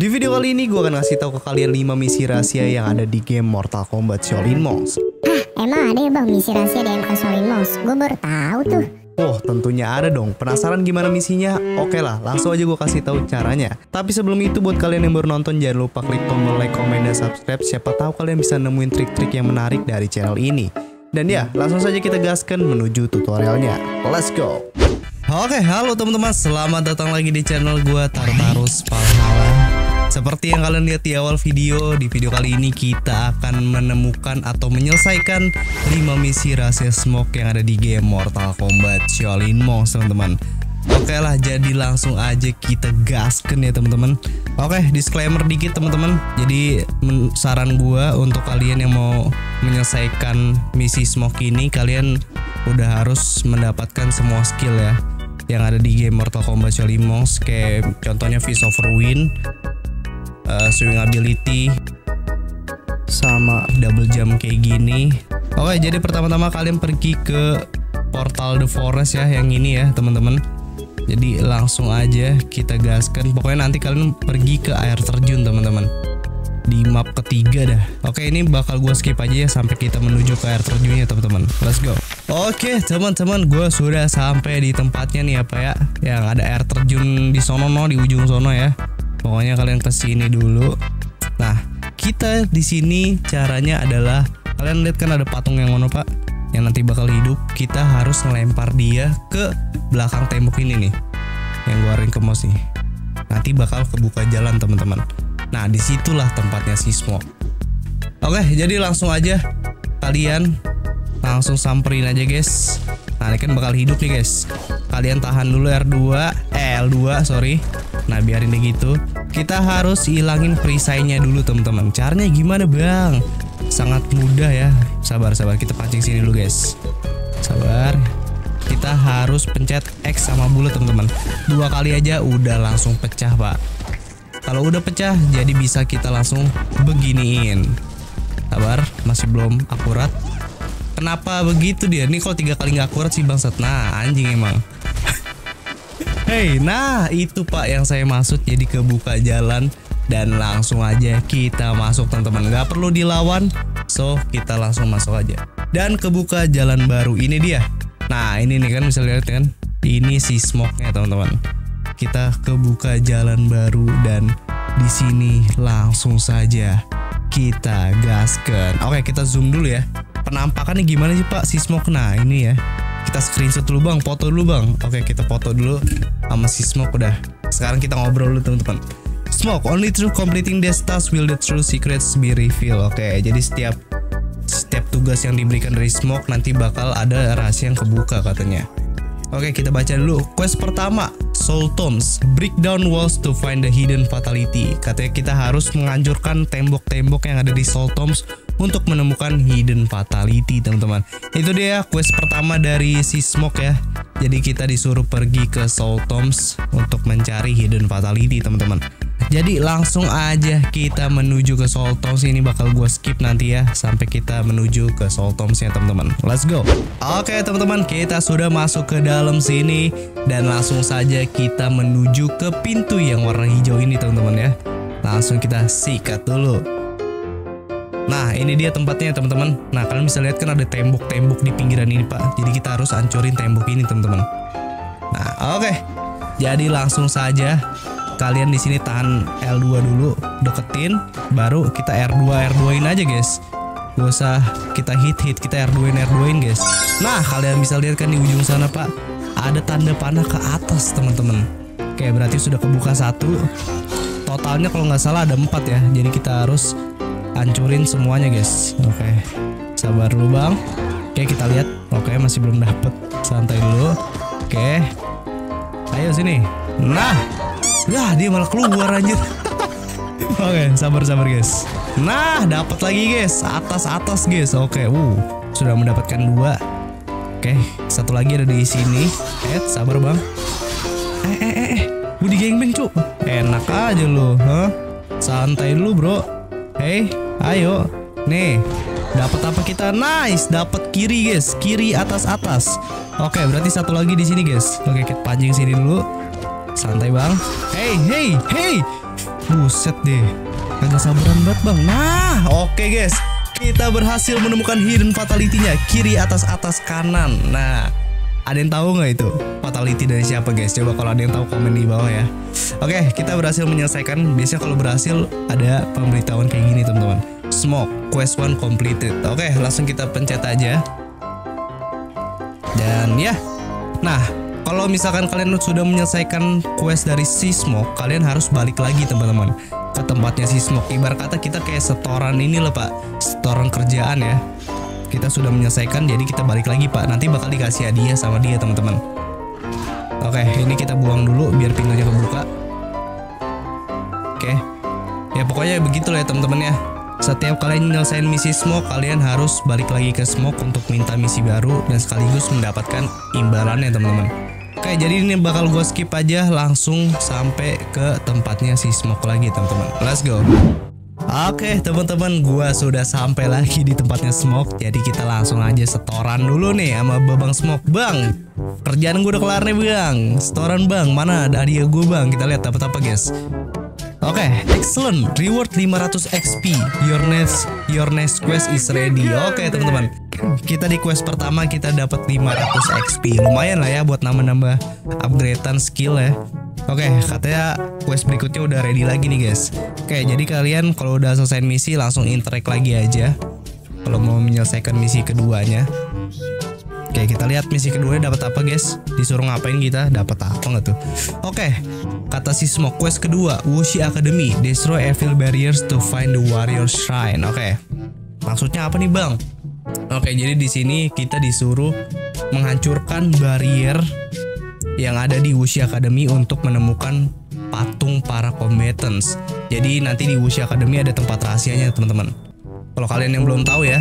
Di video kali ini gue akan ngasih tahu ke kalian 5 misi rahasia yang ada di game Mortal Kombat Shaolin Monks. Hah, emang ada ya bang misi rahasia di MK Shaolin Monks? Gue baru tahu tuh. Oh, tentunya ada dong. Penasaran gimana misinya? Oke lah, langsung aja gue kasih tahu caranya. Tapi sebelum itu buat kalian yang baru nonton jangan lupa klik tombol like, komen, dan subscribe. Siapa tahu kalian bisa nemuin trik-trik yang menarik dari channel ini. Dan ya, langsung saja kita gaskan menuju tutorialnya. Let's go. Oke, halo teman-teman, selamat datang lagi di channel gue Tartarus Palenala. Seperti yang kalian lihat di awal video, di video kali ini kita akan menemukan atau menyelesaikan 5 misi rahasia Smoke yang ada di game Mortal Kombat Shaolin Monks, teman-teman. Oke lah, jadi langsung aja kita gasken ya teman-teman. Oke, disclaimer dikit teman-teman. Jadi saran gua untuk kalian yang mau menyelesaikan misi Smoke ini, kalian udah harus mendapatkan semua skill ya yang ada di game Mortal Kombat Shaolin Monks, kayak contohnya Face of Ruin, swing ability, sama double jump kayak gini. Oke, jadi pertama-tama kalian pergi ke Portal the Forest ya, yang ini ya teman-teman. Jadi langsung aja kita gaskan. Pokoknya nanti kalian pergi ke air terjun teman-teman, di map ketiga dah. Oke, ini bakal gue skip aja ya sampai kita menuju ke air terjunnya teman-teman. Let's go. Oke teman-teman, gue sudah sampai di tempatnya nih apa ya, yang ada air terjun di sono, di ujung sono ya. Pokoknya kalian kesini dulu. Nah, kita di sini caranya adalah kalian lihat kan ada patung yang mana pak, yang nanti bakal hidup. Kita harus ngelempar dia ke belakang tembok ini nih, yang gua ring ke mouse nih. Nanti bakal kebuka jalan teman-teman. Nah, disitulah tempatnya si Smoke. Oke, jadi langsung aja kalian langsung samperin aja guys. Nah, ini kan bakal hidup nih guys. Kalian tahan dulu L2 sorry. Nah, biarin deh gitu. Kita harus hilangin perisainya dulu teman-teman. Caranya gimana bang? Sangat mudah ya. Sabar-sabar, kita pancing sini dulu guys. Sabar. Kita harus pencet X sama bulat teman-teman. 2 kali aja udah langsung pecah pak. Kalau udah pecah jadi bisa kita langsung beginiin. Sabar, masih belum akurat. Kenapa begitu dia? Ini kalau 3 kali nggak akurat sih bangsat. Nah, anjing emang. Hey, nah itu pak yang saya maksud. Jadi kebuka jalan dan langsung aja kita masuk teman-teman. Gak perlu dilawan, so kita langsung masuk aja. Dan kebuka jalan baru ini dia. Nah ini nih kan bisa lihat kan, ini si Smoke-nya teman-teman. Kita kebuka jalan baru dan di sini langsung saja kita gaskan. Oke, kita zoom dulu ya. Penampakannya gimana sih pak si Smoke? Nah ini ya. Kita screenshot dulu bang, foto dulu bang. Oke, kita foto dulu sama si Smoke udah. Sekarang kita ngobrol dulu teman-teman. Smoke, only through completing this task will the true secrets be revealed. Oke, jadi setiap tugas yang diberikan dari Smoke nanti bakal ada rahasia yang kebuka katanya. Oke, kita baca dulu. Quest pertama, Soul Tombs, break down walls to find the hidden fatality. Katanya kita harus menghancurkan tembok-tembok yang ada di Soul Tombs untuk menemukan hidden fatality teman-teman. Itu dia quest pertama dari si Smoke ya. Jadi kita disuruh pergi ke Soul Tombs untuk mencari hidden fatality teman-teman. Jadi langsung aja kita menuju ke Soul Tombs. Ini bakal gue skip nanti ya sampai kita menuju ke Soul Tombs ya teman-teman. Let's go. Oke teman-teman, kita sudah masuk ke dalam sini dan langsung saja kita menuju ke pintu yang warna hijau ini teman-teman ya. Langsung kita sikat dulu. Nah ini dia tempatnya teman-teman. Nah kalian bisa lihat kan ada tembok-tembok di pinggiran ini pak. Jadi kita harus hancurin tembok ini teman-teman. Nah oke, jadi langsung saja kalian di sini tahan L2 dulu, deketin, baru kita R2-in aja guys. Gak usah kita hit-hit, kita R2-in guys. Nah kalian bisa lihat kan di ujung sana pak, ada tanda panah ke atas teman-teman. Oke, berarti sudah kebuka satu. Totalnya kalau nggak salah ada 4 ya. Jadi kita harus hancurin semuanya guys. Oke, sabar dulu bang. Oke, kita lihat. Oke, masih belum dapet, santai dulu. Oke, ayo sini. Nah, lah dia malah keluar anjir. Oke, sabar-sabar guys. Nah, dapat lagi guys, atas-atas guys. Oke, sudah mendapatkan 2. Oke, satu lagi ada di sini. Sabar bang. Budi gangbang cu. Enak aja lo, huh? Santai dulu bro. Hey, ayo. Nih, dapat apa kita? Nice, dapat kiri guys, kiri atas-atas. Oke, berarti satu lagi di sini guys. Oke, kita pancing sini dulu. Santai bang. Hey, hey, hey. Buset deh, agak sambaran banget bang. Nah, oke guys, kita berhasil menemukan hidden fatality-nya. Kiri atas atas kanan. Nah, ada yang tahu nggak itu fatality dari siapa guys? Coba kalau ada yang tahu komen di bawah ya. Oke, kita berhasil menyelesaikan. Biasanya kalau berhasil ada pemberitahuan kayak gini teman-teman. Smoke, quest 1 completed. Oke, langsung kita pencet aja. Dan ya, nah, kalau misalkan kalian sudah menyelesaikan quest dari si Smoke, kalian harus balik lagi teman-teman ke tempatnya si Smoke. Ibarat kata kita kayak setoran ini loh pak, setoran kerjaan ya. Kita sudah menyelesaikan, jadi kita balik lagi pak. Nanti bakal dikasih hadiah sama dia teman-teman. Oke, ini kita buang dulu biar pintunya kebuka. Oke, ya pokoknya begitu lah ya teman-teman ya. Setiap kalian menyelesaikan misi Smoke, kalian harus balik lagi ke Smoke untuk minta misi baru dan sekaligus mendapatkan imbalannya teman-teman. Oke, jadi ini bakal gue skip aja langsung sampai ke tempatnya si Smoke lagi teman-teman. Let's go. Oke teman-teman, gue sudah sampai lagi di tempatnya Smoke. Jadi kita langsung aja setoran dulu nih sama Babang Smoke. Bang, kerjaan gue udah kelar nih bang. Setoran bang, mana ada hadiah gue bang? Kita lihat dapat apa guys. Oke, excellent. Reward 500 XP. Your next quest is ready. Oke, teman-teman. Kita di quest pertama kita dapat 500 XP. Lumayan lah ya buat nambah-nambah upgradean skill ya. Oke, katanya quest berikutnya udah ready lagi nih, guys. Oke, jadi kalian kalau udah selesai misi langsung interact lagi aja kalau mau menyelesaikan misi keduanya. Oke, kita lihat misi keduanya dapat apa guys. Disuruh ngapain kita, dapat apa nggak tuh. Oke, kata si Smoke, quest kedua, Wu Shi Academy, destroy evil barriers to find the warrior shrine. Oke, maksudnya apa nih bang? Oke, jadi di sini kita disuruh menghancurkan barrier yang ada di Wu Shi Academy untuk menemukan patung para combatants. Jadi nanti di Wu Shi Academy ada tempat rahasianya teman-teman. Kalau kalian yang belum tahu ya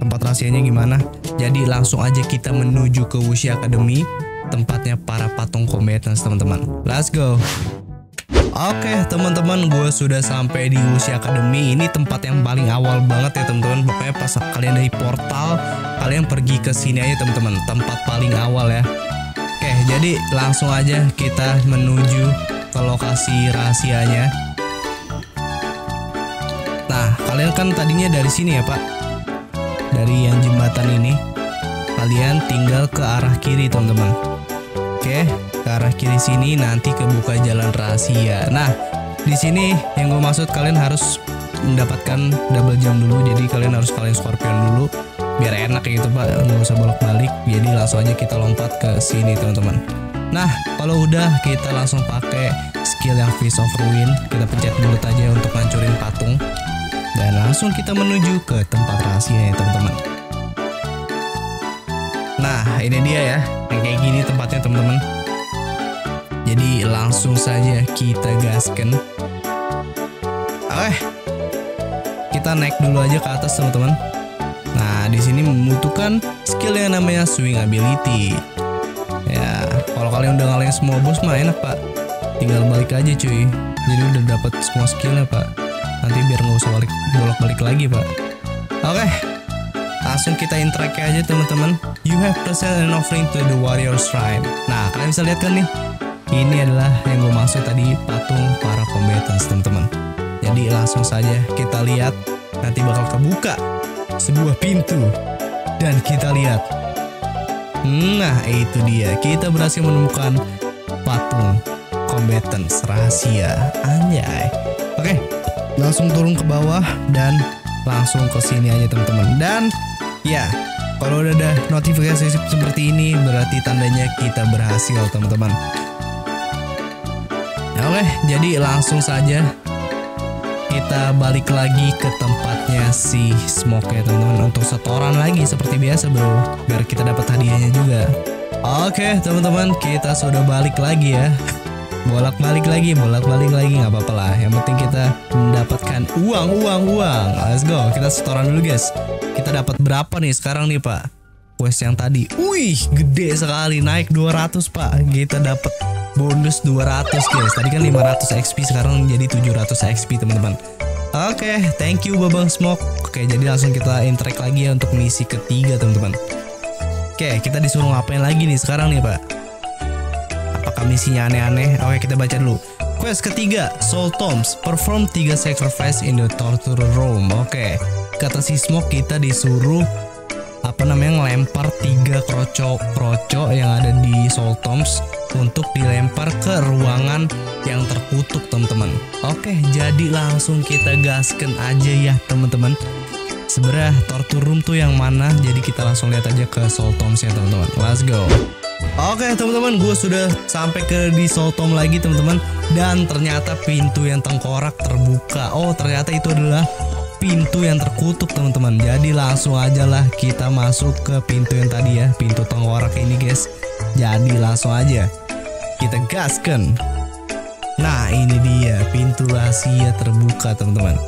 tempat rahasianya gimana, jadi langsung aja kita menuju ke Wu Shi Academy, tempatnya para patung combatants teman-teman. Let's go. Oke teman-teman, gue sudah sampai di Wu Shi Academy. Ini tempat yang paling awal banget ya teman-teman. Pokoknya pas kalian dari portal, kalian pergi ke sini aja teman-teman, tempat paling awal ya. Oke, jadi langsung aja kita menuju ke lokasi rahasianya. Nah, kalian kan tadinya dari sini ya pak, dari yang jembatan ini. Kalian tinggal ke arah kiri teman-teman. Oke, ke arah kiri sini nanti kebuka jalan rahasia. Nah, di sini yang gue maksud kalian harus mendapatkan double jump dulu. Jadi kalian harus scorpion dulu biar enak ya gitu pak, nggak usah bolak-balik. Jadi langsung aja kita lompat ke sini teman-teman. Nah, kalau udah kita langsung pakai skill yang Face of Ruin. Kita pencet dulu aja untuk hancurin patung. Dan langsung kita menuju ke tempat rahasia ya teman-teman. Nah, ini dia ya, yang kayak gini tempatnya teman-teman. Jadi langsung saja kita gaskan. Oke, kita naik dulu aja ke atas teman-teman. Nah, di sini membutuhkan skill yang namanya swing ability. Ya, kalau kalian udah ngalahin semua bos mah enak pak, tinggal balik aja cuy. Jadi udah dapat semua skillnya pak. Nanti biar nggak usah bolak-balik lagi pak. Oke, langsung kita interact aja teman-teman. You have present an offering to the warrior shrine. Nah, kalian bisa lihat kan nih, ini adalah yang gue maksud tadi, patung para combatants teman-teman. Jadi langsung saja kita lihat, nanti bakal kebuka sebuah pintu dan kita lihat. Nah, itu dia, kita berhasil menemukan patung combatants rahasia. Anjay. Oke, langsung turun ke bawah dan langsung ke sini aja teman-teman. Dan ya, kalau udah ada notifikasi seperti ini berarti tandanya kita berhasil teman-teman. Oke, jadi langsung saja kita balik lagi ke tempatnya si Smoke ya teman-teman, untuk setoran lagi seperti biasa bro, biar kita dapat hadiahnya juga. Oke teman-teman, kita sudah balik lagi ya. Bolak-balik lagi, nggak apa-apa lah. Yang penting kita mendapatkan uang. Let's go, kita setoran dulu guys. Kita dapat berapa nih sekarang nih pak? Quest yang tadi, wih gede sekali, naik 200 pak. Kita dapat bonus 200 guys. Tadi kan 500 XP, sekarang jadi 700 XP teman-teman. Oke, thank you Babang Smoke. Oke, jadi langsung kita interact lagi ya untuk misi ketiga teman-teman. Oke, kita disuruh ngapain lagi nih sekarang nih pak? Misinya aneh-aneh. Oke, kita baca dulu. Quest ketiga, Soul Tombs, perform 3 sacrifice in the torture room. Oke, kata si Smoke kita disuruh apa namanya ngelempar 3 kroco-kroco yang ada di Soul Tombs untuk dilempar ke ruangan yang terkutuk, teman-teman. Oke, jadi langsung kita gaskan aja ya, teman-teman. Sebenarnya torture room tuh yang mana? Jadi kita langsung lihat aja ke Soul Tombs ya, teman-teman. Let's go. Oke teman-teman, gue sudah sampai ke di Soul Tombs lagi, teman-teman. Dan ternyata pintu yang tengkorak terbuka. Oh, ternyata itu adalah pintu yang terkutuk, teman-teman. Jadi langsung aja lah kita masuk ke pintu yang tadi ya, pintu tengkorak ini, guys. Jadi langsung aja kita gaskan. Nah, ini dia pintu rahasia terbuka, teman-teman.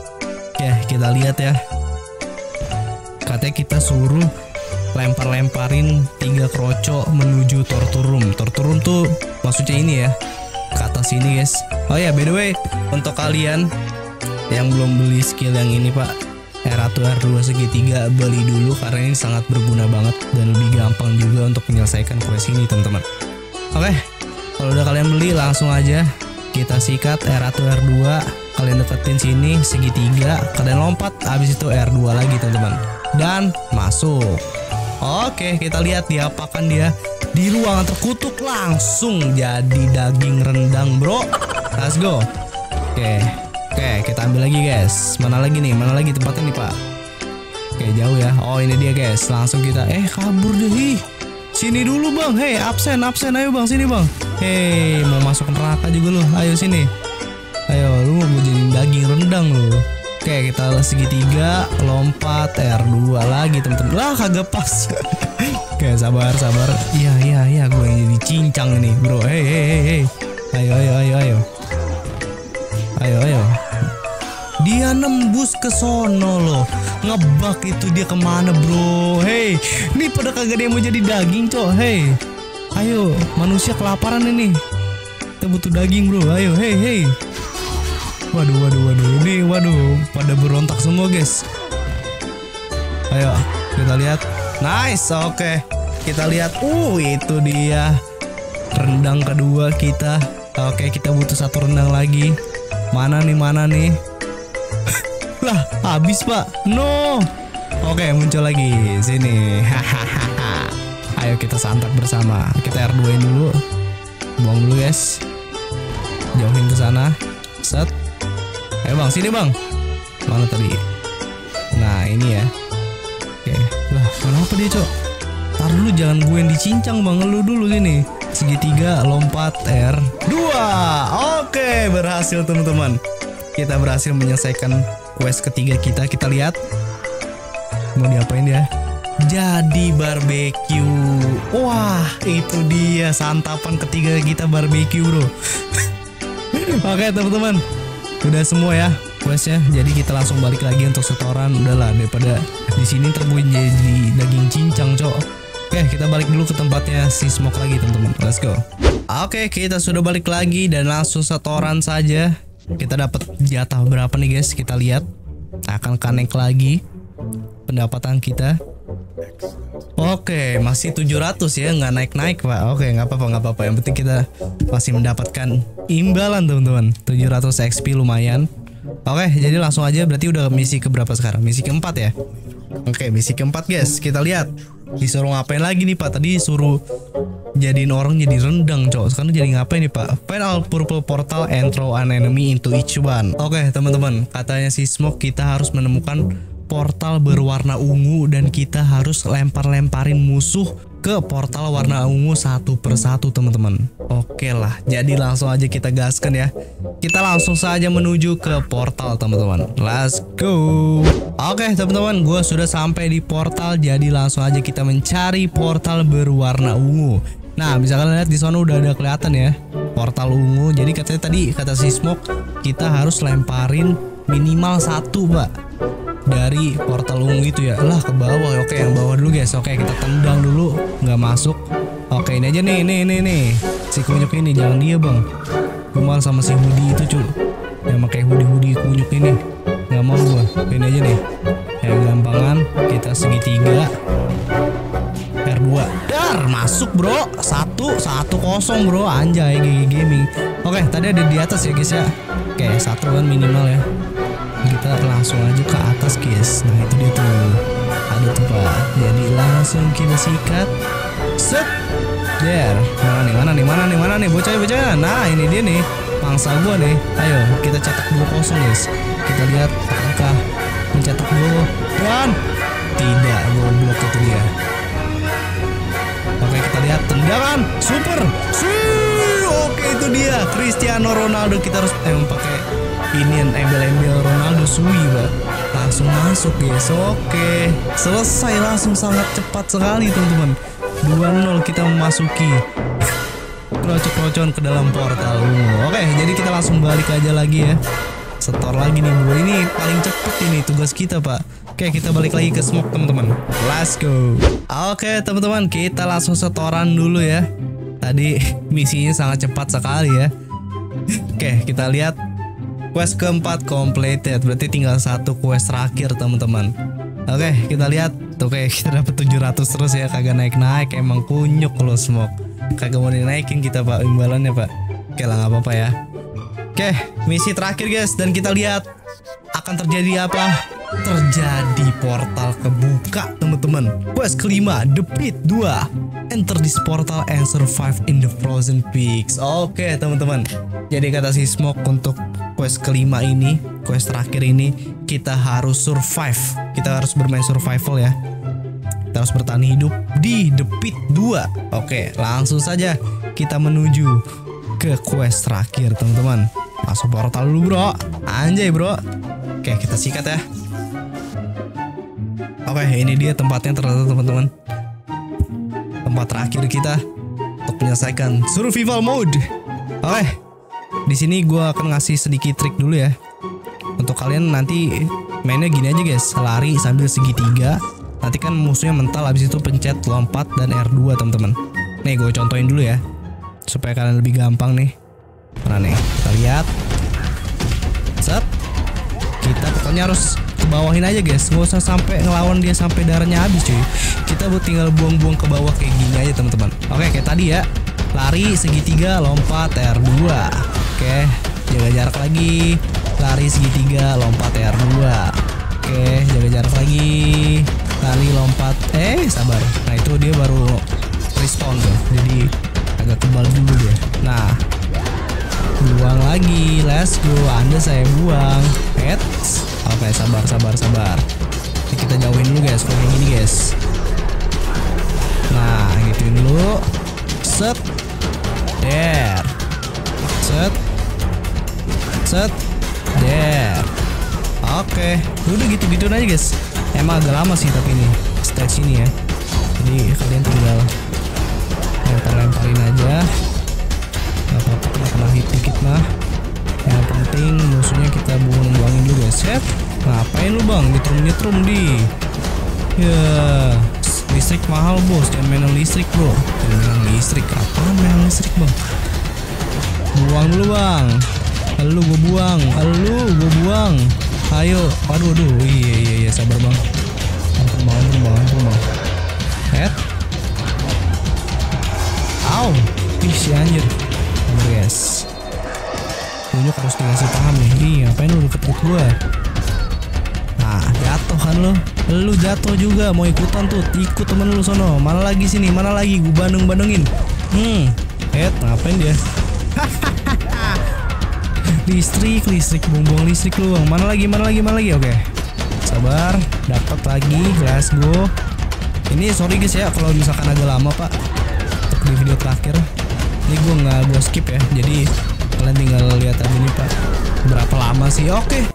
Ya, kita lihat ya. Katanya kita suruh lempar-lemparin 3 kroco menuju torture room. Torture room tuh maksudnya ini ya, ke atas ini, guys. Oh ya, by the way, untuk kalian yang belum beli skill yang ini, Pak, R1, R2, segitiga, beli dulu karena ini sangat berguna banget dan lebih gampang juga untuk menyelesaikan quest ini, teman-teman. Oke, kalau udah kalian beli, langsung aja kita sikat R1, R2, kalian deketin sini segitiga, kalian lompat, habis itu R2 lagi, teman-teman, dan masuk. Oke, kita lihat diapakan dia di ruangan terkutuk, langsung jadi daging rendang, bro. Let's go. Oke, kita ambil lagi, guys. Mana lagi nih? Mana lagi tempatnya nih, Pak? Oke, jauh ya. Oh, ini dia, guys. Langsung kita kabur deh. Sini dulu, Bang. Hei, absen. Ayo, Bang, sini, Bang. Hei, mau masuk neraka juga lu. Ayo sini. Ayo, lu mau jadi daging rendang lu. Oke, kita segitiga, lompat, R2 lagi, teman-teman. Lah, kagak pas. Oke, sabar. Iya, gue yang jadi cincang ini, bro. Hei. Ayo. Dia nembus ke sono loh. Ngebak itu dia kemana, bro? Hei, ini pada kagak ada yang mau jadi daging, cok. Hei. Ayo, manusia kelaparan ini. Kita butuh daging, bro. Ayo, hei. Waduh, ini pada berontak semua, guys. Ayo kita lihat. Nice, oke. Kita lihat. Itu dia rendang kedua kita. Oke, kita butuh 1 rendang lagi. Mana nih? Lah, habis, Pak. No. Oke, muncul lagi sini. Hahaha. Ayo kita santap bersama. Kita R2-in dulu. Buang dulu, guys. Jauhin ke sana. Set. Ayo, Bang, sini, Bang. Mana tadi? Nah, ini ya. Oke. Lah, kenapa dia, Cok? Ntar dulu, jangan gue yang dicincang, Bang. Lu dulu sini. Segitiga, lompat, R2. Oke, berhasil, teman-teman. Kita berhasil menyelesaikan quest ketiga kita. Kita lihat mau diapain ya. Jadi barbeque. Wah, itu dia santapan ketiga kita, barbeque, bro. Oke, teman-teman. Udah semua ya questnya, jadi kita langsung balik lagi untuk setoran. Udahlah, daripada di sini terbuat jadi daging cincang, cok. Oke, kita balik dulu ke tempatnya si Smoke lagi, teman-teman. Let's go. Oke, kita sudah balik lagi dan langsung setoran saja. Kita dapat jatah berapa nih, guys? Kita lihat. Akan connect lagi pendapatan kita. Oke, masih 700 ya, nggak naik-naik, Pak. Oke, nggak apa-apa. Yang penting kita masih mendapatkan imbalan, teman-teman. 700 XP lumayan. Oke, jadi langsung aja, berarti udah misi keberapa sekarang? Misi keempat ya. Oke, misi keempat, guys. Kita lihat disuruh ngapain lagi nih, Pak. Tadi suruh jadiin orang jadi rendang, cok. Sekarang jadi ngapain nih, Pak? Find all purple portal and throw an enemy into each one. Oke, teman-teman, katanya si Smoke kita harus menemukan portal berwarna ungu dan kita harus lempar-lemparin musuh ke portal warna ungu satu persatu, teman-teman. Oke lah, jadi langsung aja kita gaskan ya. Kita langsung saja menuju ke portal, teman-teman. Let's go. Oke, teman-teman, gue sudah sampai di portal. Jadi langsung aja kita mencari portal berwarna ungu. Nah, bisa kalian lihat di sana udah ada kelihatan ya, portal ungu. Jadi katanya tadi, kata si Smoke, kita harus lemparin minimal 1, Pak, dari portal ungu itu ya. Lah, ke bawah. Oke, yang bawah dulu, guys. Oke, kita tendang dulu, nggak masuk. Oke, ini aja nih, nih. Si kunyuk ini, jangan dia, Bang. Cuman sama si hoodie itu, cuy. Yang pakai hoodie kunyuk ini. Nggak mau gua. Ini aja nih. Yang gampangan, kita segitiga. Fighter 2. Dar, masuk bro. 1-1-0 bro. Anjay, GG Gaming. Oke, tadi ada di atas ya guys ya. Oke, satu kan minimal ya. Kita langsung aja ke atas guys. Nah itu dia tuh. Ada tuh Pak. Jadi langsung kita sikat. Set. Dar. Mana nih bocah. Nah ini dia nih. Mangsa gua nih. Ayo kita cetak 2-0 guys. Kita lihat apakah mencetak dulu. Dan tidak, goblok itu dia. Oke kita lihat tendangan super. Oke itu dia Cristiano Ronaldo. Kita harus pakai ini embel-embel Ronaldo Sui Pak. Langsung masuk guys. Oke selesai langsung, sangat cepat sekali teman-teman. 2-0 kita memasuki krocok-krocon ke dalam portal. Oke, jadi kita langsung balik aja lagi ya. Setor lagi nih bro. Ini paling cepet ini tugas kita Pak. Oke, kita balik lagi ke Smoke teman-teman. Let's go. Oke teman-teman, kita langsung setoran dulu ya. Tadi misinya sangat cepat sekali ya. Oke, kita lihat quest keempat completed. Berarti tinggal satu quest terakhir teman-teman. Oke, kita lihat. Oke, kita dapat 700 terus ya. Kagak naik-naik, emang kunyuk loh Smoke. Kagak mau dinaikin kita Pak imbalannya Pak. Oke lah nggak apa-apa ya. Oke misi terakhir guys, dan kita lihat akan terjadi apa. Terjadi portal kebuka teman-teman. Quest kelima The Pit 2. Enter this portal and survive in the frozen peaks. Oke teman-teman, jadi kata si Smoke untuk quest kelima ini, quest terakhir ini, kita harus survive. Kita harus bermain survival ya. Kita harus bertahan hidup di The Pit 2. Oke, langsung saja kita menuju ke quest terakhir, teman-teman. Masuk portal dulu, bro. Anjay, bro. Oke, kita sikat ya. Oke, ini dia tempatnya ternyata, teman-teman. Tempat terakhir kita untuk menyelesaikan survival mode. Oke. Di sini gua akan ngasih sedikit trik dulu ya. Untuk kalian nanti mainnya gini aja, guys. Lari sambil segitiga. Nanti kan musuhnya mental, habis itu pencet lompat dan R2 teman-teman. Nih gue contohin dulu ya, supaya kalian lebih gampang nih. Mana nih? Kita lihat. Set. Kita pokoknya harus ke bawahin aja guys. Gak usah sampai ngelawan dia sampai darahnya habis cuy. Kita tinggal buang-buang ke bawah kayak gini aja teman-teman. Oke kayak tadi ya. Lari segitiga lompat R2. Oke. Jaga jarak lagi. Lari segitiga lompat R2. Oke jaga jarak lagi. Lari lompat, sabar. Nah itu dia baru respon tuh, jadi agak kebal dulu dia. Nah, buang lagi, let's go. Anda saya buang. Oke, sabar. Jadi kita jauhin dulu guys, kayak gini guys. Nah, gituin dulu. Set, there. Set, set, there. Oke, udah gitu-gituin aja guys. Emang agak lama sih tapi ini stage ini ya. Jadi kalian tinggal lemparin aja. Gak apa-apa kena hit dikit mah. Yang penting musuhnya kita buang-buangin dulu guys. Set. Ngapain lu bang? Nyetrum di. Ya. Listrik mahal bos. Jangan main listrik bro. Jangan main listrik. Apaan main listrik bang? Buang dulu bang. Lu gue buang. Ayo, aduh, iya, sabar bang. Ampun bang. Au, ih si anjir. Sabar guys. Ini harus dikasih paham nih. Ih, ngapain lu deket gua? Nah, jatuh kan lu. Lu jatuh juga, mau ikutan tuh. Ikut temen lu sono. Mana lagi sini, mana lagi. Gua bandung-bandungin. Ngapain dia? Listrik, buang-buang listrik lu bang. Mana lagi. Oke. Sabar, dapat lagi. Let's go. Ini sorry guys ya kalau misalkan agak lama Pak. Untuk di video terakhir. Ini gua skip ya. Jadi kalian tinggal lihat aja nih Pak. Berapa lama sih? Oke.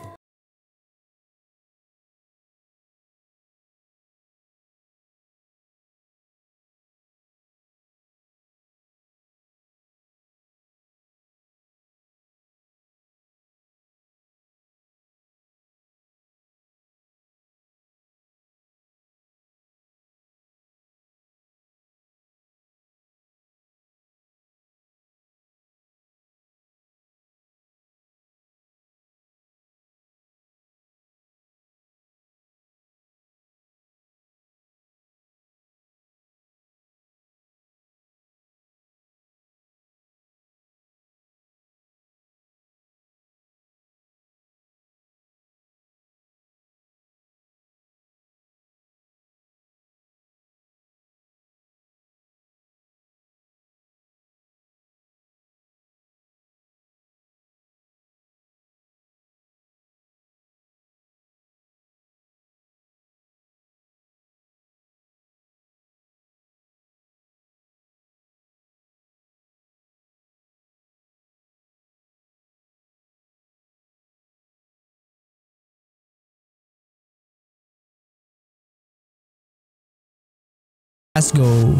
Let's go.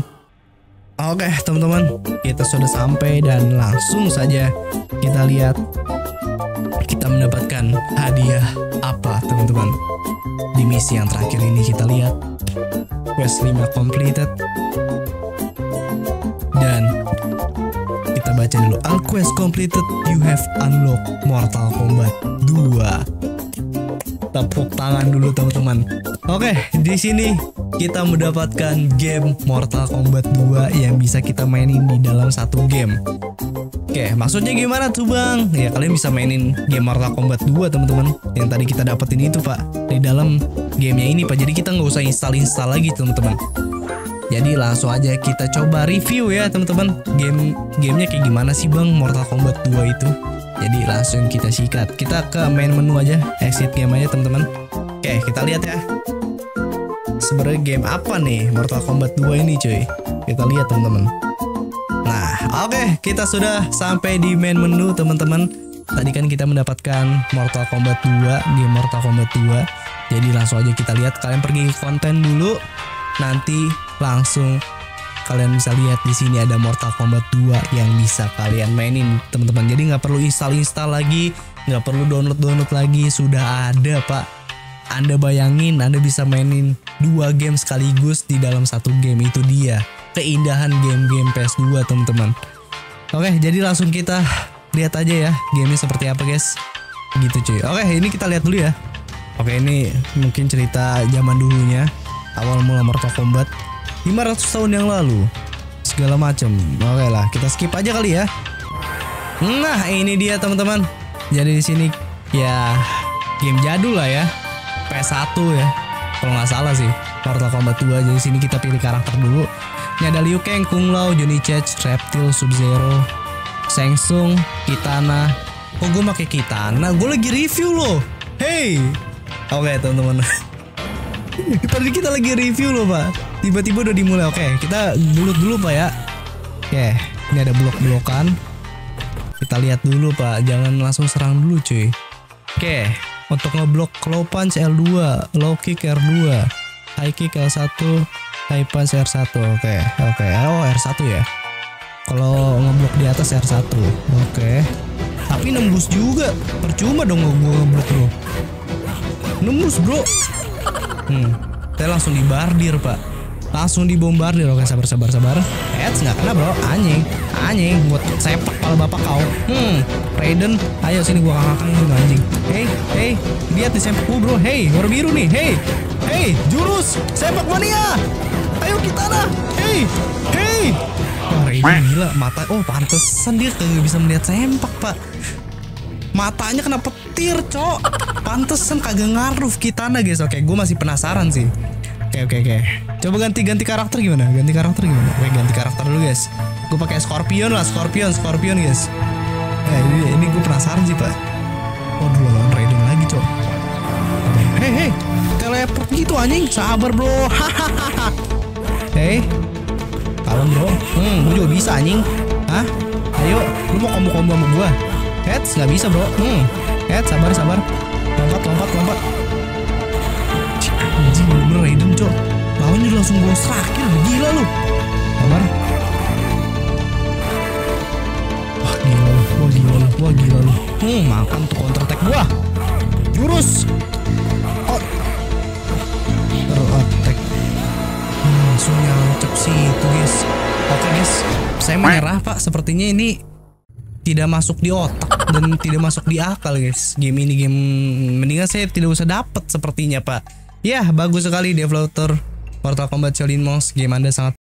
Oke teman-teman, kita sudah sampai dan langsung saja kita lihat kita mendapatkan hadiah apa teman-teman. Di misi yang terakhir ini kita lihat quest 5 completed. Dan kita baca dulu. All quest completed, you have unlocked Mortal Kombat 2. Tepuk tangan dulu teman-teman. Oke, di sini kita mendapatkan game Mortal Kombat 2 yang bisa kita mainin di dalam satu game. Oke, maksudnya gimana tuh bang? Ya kalian bisa mainin game Mortal Kombat 2 teman-teman, yang tadi kita dapetin itu pak, di dalam gamenya ini pak. Jadi kita nggak usah install-install lagi teman-teman. Jadi langsung aja kita coba review ya teman-teman, gamenya kayak gimana sih bang Mortal Kombat 2 itu. Jadi langsung kita sikat. Kita ke main menu aja, exit game aja teman-teman. Oke, kita lihat ya sebenarnya game apa nih Mortal Kombat 2 ini cuy. Kita lihat teman-teman. Nah oke, kita sudah sampai di main menu teman-teman. Tadi kan kita mendapatkan Mortal Kombat 2, game Mortal Kombat 2. Jadi langsung aja kita lihat. Kalian pergi ke konten dulu, nanti langsung kalian bisa lihat di sini ada Mortal Kombat 2 yang bisa kalian mainin teman-teman. Jadi nggak perlu install-install lagi, nggak perlu download-download lagi, sudah ada pak. Anda bayangin, Anda bisa mainin dua game sekaligus di dalam satu game. Itu dia keindahan game-game PS2 teman-teman. Oke, jadi langsung kita lihat aja ya gamenya seperti apa guys. Gitu cuy. Oke, ini kita lihat dulu ya. Oke, ini mungkin cerita zaman dulunya, awal mula Mortal Kombat 500 tahun yang lalu, segala macam. Oke lah, kita skip aja kali ya. Nah ini dia teman-teman. Jadi di sini ya game jadul lah ya, PS1 ya kalau nggak salah sih, Mortal Kombat 2. Jadi sini kita pilih karakter dulu. Ini ada Liu Kang, Kung Lao, Johnny Cage, Reptile, Sub-Zero, Shang Tsung, Kitana. Kok gue pake Kitana? Gue lagi review loh. Hey, oke teman-teman. Tadi kita lagi review loh pak, tiba-tiba udah dimulai. Oke, kita bulut dulu pak ya. Oke, ini ada blok-blokan. Kita lihat dulu pak, jangan langsung serang dulu cuy. Oke, untuk ngeblok low punch L2, low kick R2, high kick L1, high punch R1. Oke. Oh R1 ya. Kalau ngeblok di atas R1. Oke. Tapi nembus juga. Percuma dong gue ngeblok bro. Nembus bro. Saya langsung dibombardir pak. Langsung dibombardir. Oke, sabar. Eds nggak kena bro. Anjing. Buat sepak kepala bapak kau. Raiden, ayo sini gua kakak-kakak anjing. Hey, lihat di sempak gua bro. Hey, warna biru nih. Hey, jurus sempak mania. Ayo Kitana. Hey. Wah, Raiden gila mata. Oh, pantesan dia kagak bisa melihat sempak, Pak. Matanya kena petir, Cok. Pantesan kagak ngaruf Kitana, guys. Oke, gua masih penasaran sih. Oke. Coba ganti karakter gimana? Oke, ganti karakter dulu, guys. Gua pakai Scorpion, guys. Nah, ini gue penasaran sih pak. Waduh, lawan Raiden lagi coy. Hei, teleport gitu anjing. Sabar bro. Hahaha. Hei, kalem bro. Gue juga bisa anjing. Hah? Ayo, lu mau kombo-kombo sama gue? Heads, nggak bisa bro. Heads, sabar. Lompat. Anjing, bener Raiden coy. Lawannya langsung gue serakir, gila lu. Sabar. Wah gila lu. Makan tuh counter attack gua. Jurus. Attack. Langsung nyangcep sih itu guys. Oke guys, saya menyerah pak. Sepertinya ini tidak masuk di otak dan tidak masuk di akal guys. Game mendingan saya tidak usah dapat sepertinya pak. Ya, bagus sekali developer Mortal Kombat Shaolin Monks. Game Anda sangat